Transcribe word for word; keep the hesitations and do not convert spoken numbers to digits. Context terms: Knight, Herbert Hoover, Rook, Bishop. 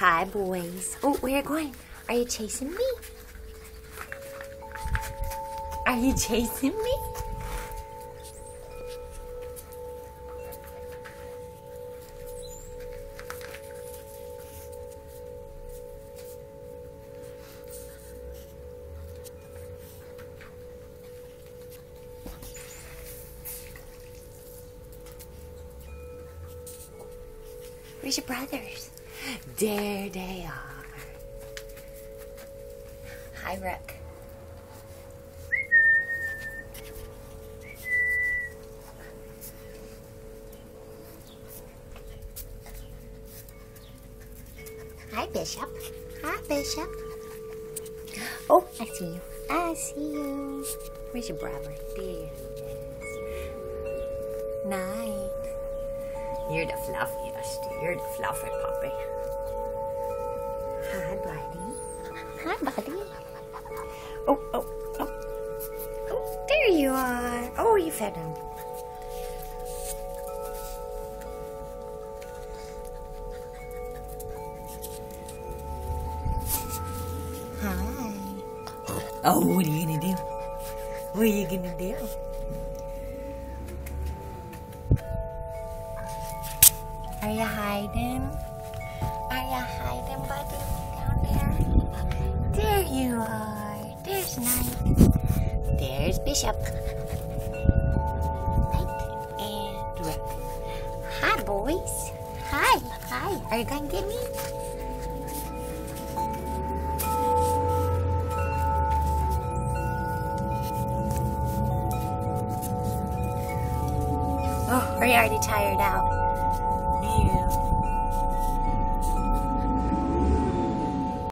Hi, boys. Oh, where are you going? Are you chasing me? Are you chasing me? Where's your brothers? There they are. Hi, Rook. Hi, Bishop. Hi, Bishop. Oh, I see you. I see you. Where's your brother? There he is. Knight. You're the fluffiest. You're the fluffy puppy. Hi, buddy. Hi, buddy. Oh, oh, oh. Oh, there you are. Oh, you fed him. Hi. Oh, what are you gonna do? What are you gonna do? Are you hiding? Are you hiding, buddy? Down there? There you are. There's Knight. There's Bishop. Knight and Rook. Hi, boys. Hi. Hi. Are you going to get me? Oh, are you already tired out?